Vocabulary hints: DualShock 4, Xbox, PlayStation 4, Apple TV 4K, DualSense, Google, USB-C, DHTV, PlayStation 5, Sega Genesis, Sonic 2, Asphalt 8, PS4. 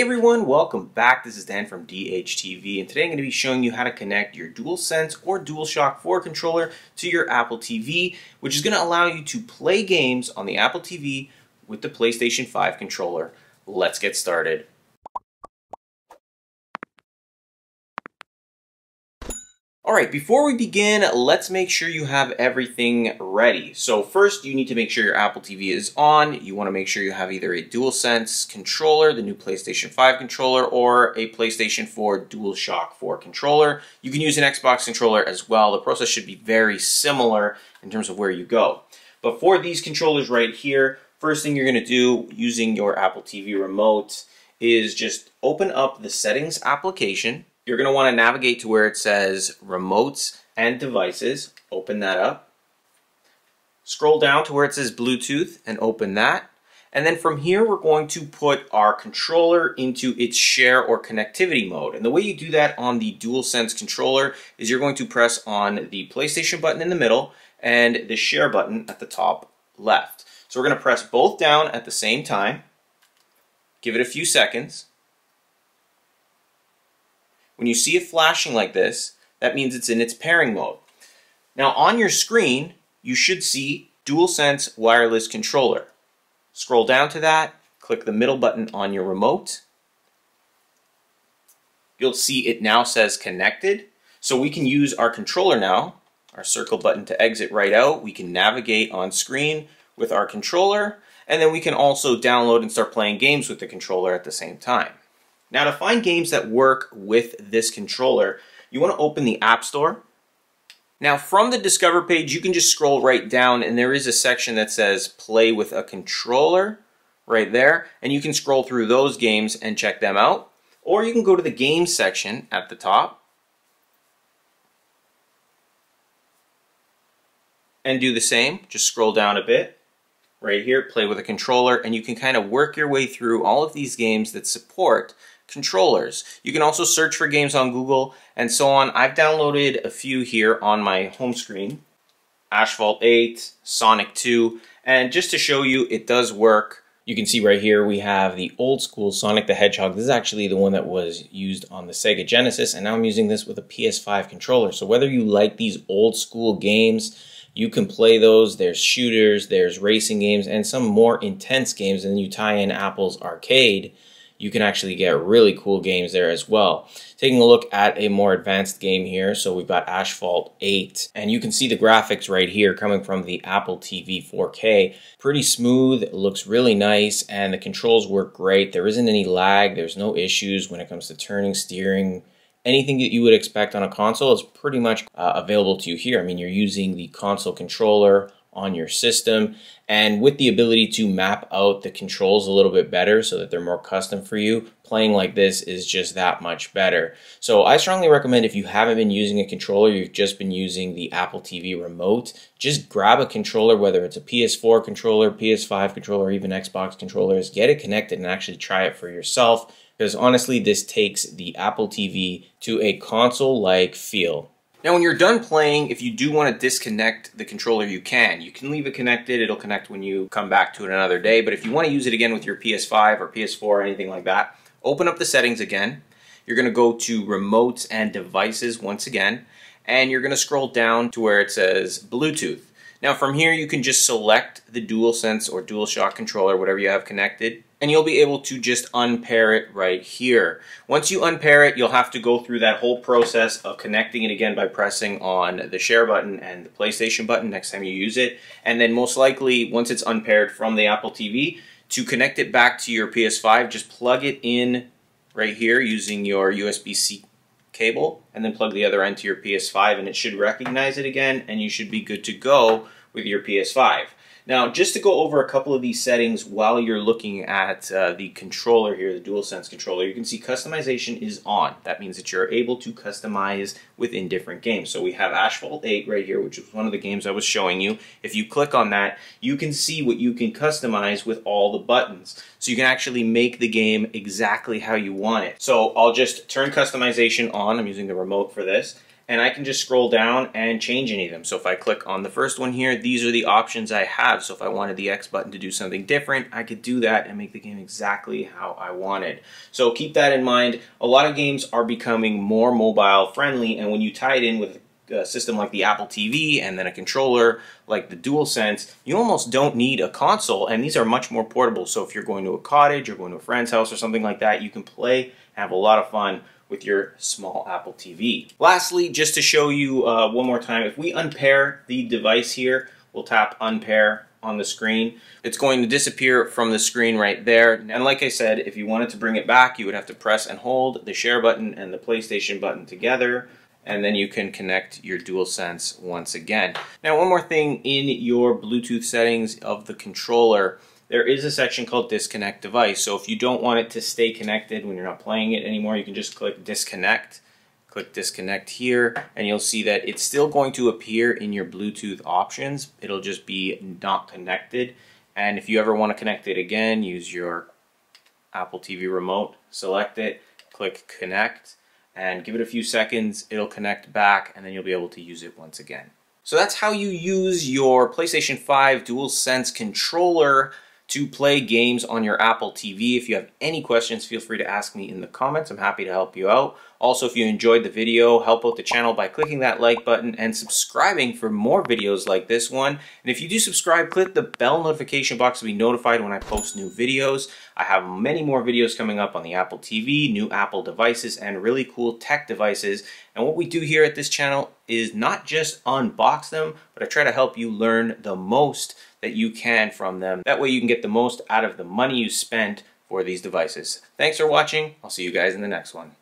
Hey everyone, welcome back. This is Dan from DHTV, and today I'm going to be showing you how to connect your DualSense or DualShock 4 controller to your Apple TV, which is going to allow you to play games on the Apple TV with the PlayStation 5 controller. Let's get started. Alright, before we begin, let's make sure you have everything ready. So first, you need to make sure your Apple TV is on. You want to make sure you have either a DualSense controller, the new PlayStation 5 controller, or a PlayStation 4 DualShock 4 controller. You can use an Xbox controller as well. The process should be very similar in terms of where you go. But for these controllers right here, first thing you're going to do using your Apple TV remote is just open up the settings application. You're going to want to navigate to where it says Remotes and Devices. Open that up. Scroll down to where it says Bluetooth and open that. And then from here, we're going to put our controller into its share or connectivity mode. And the way you do that on the DualSense controller is you're going to press on the PlayStation button in the middle and the share button at the top left. So we're going to press both down at the same time. Give it a few seconds. When you see it flashing like this, that means it's in its pairing mode. Now on your screen, you should see DualSense Wireless Controller. Scroll down to that, click the middle button on your remote. You'll see it now says Connected. So we can use our controller now, our circle button to exit right out. We can navigate on screen with our controller, and then we can also download and start playing games with the controller at the same time. Now to find games that work with this controller, you want to open the App Store. Now from the Discover page, you can just scroll right down and there is a section that says Play with a Controller right there. And you can scroll through those games and check them out. Or you can go to the Games section at the top and do the same. Just scroll down a bit. Right here, Play with a Controller, and you can kind of work your way through all of these games that support controllers. You can also search for games on Google and so on. I've downloaded a few here on my home screen. Asphalt 8, Sonic 2, and just to show you, it does work. You can see right here we have the old school Sonic the Hedgehog. This is actually the one that was used on the Sega Genesis, and now I'm using this with a PS5 controller. So whether you like these old school games, you can play those. There's shooters, there's racing games, and some more intense games. And then you tie in Apple's arcade, you can actually get really cool games there as well. Taking a look at a more advanced game here, so we've got Asphalt 8, and you can see the graphics right here coming from the Apple TV 4K. Pretty smooth, it looks really nice, and the controls work great. There isn't any lag, there's no issues when it comes to turning, steering. Anything that you would expect on a console is pretty much available to you here. I mean, you're using the console controller on your system, and with the ability to map out the controls a little bit better so that they're more custom for you, playing like this is just that much better. So I strongly recommend, if you haven't been using a controller, you've just been using the Apple TV remote, just grab a controller, whether it's a PS4 controller, PS5 controller, or even Xbox controllers, get it connected and actually try it for yourself, because honestly, this takes the Apple TV to a console-like feel. Now when you're done playing, if you do want to disconnect the controller, you can. You can leave it connected, it'll connect when you come back to it another day, but if you want to use it again with your PS5 or PS4 or anything like that, open up the settings again. You're going to go to Remotes and Devices once again, and you're going to scroll down to where it says Bluetooth. Now from here, you can just select the DualSense or DualShock controller, whatever you have connected, and you'll be able to just unpair it right here. Once you unpair it, you'll have to go through that whole process of connecting it again by pressing on the share button and the PlayStation button next time you use it. And then most likely, once it's unpaired from the Apple TV, to connect it back to your PS5, just plug it in right here using your USB-C cable, and then plug the other end to your PS5, and it should recognize it again, and you should be good to go with your PS5. Now, just to go over a couple of these settings while you're looking at the controller here, the DualSense controller, you can see customization is on. That means that you're able to customize within different games. So we have Asphalt 8 right here, which is one of the games I was showing you. If you click on that, you can see what you can customize with all the buttons. So you can actually make the game exactly how you want it. So I'll just turn customization on. I'm using the remote for this. and I can just scroll down and change any of them. So if I click on the first one here, these are the options I have. So if I wanted the X button to do something different, I could do that and make the game exactly how I wanted. So keep that in mind. A lot of games are becoming more mobile friendly, and when you tie it in with a system like the Apple TV and then a controller like the DualSense, you almost don't need a console, and these are much more portable. So if you're going to a cottage or going to a friend's house or something like that, you can play and have a lot of fun with your small Apple TV. Lastly, just to show you one more time, if we unpair the device here, we'll tap unpair on the screen. It's going to disappear from the screen right there. And like I said, if you wanted to bring it back, you would have to press and hold the share button and the PlayStation button together, and then you can connect your DualSense once again. Now, one more thing in your Bluetooth settings of the controller, there is a section called disconnect device. So if you don't want it to stay connected when you're not playing it anymore, you can just click disconnect. Click disconnect here, and you'll see that it's still going to appear in your Bluetooth options. It'll just be not connected. And if you ever want to connect it again, use your Apple TV remote, select it, click connect, and give it a few seconds. It'll connect back, and then you'll be able to use it once again. So that's how you use your PlayStation 5 DualSense controller to play games on your Apple TV. If you have any questions, feel free to ask me in the comments. I'm happy to help you out. Also, if you enjoyed the video, help out the channel by clicking that like button and subscribing for more videos like this one. And if you do subscribe, click the bell notification box to be notified when I post new videos. I have many more videos coming up on the Apple TV, new Apple devices, and really cool tech devices. And what we do here at this channel is not just unbox them, but I try to help you learn the most that you can from them. That way you can get the most out of the money you spent for these devices. Thanks for watching. I'll see you guys in the next one.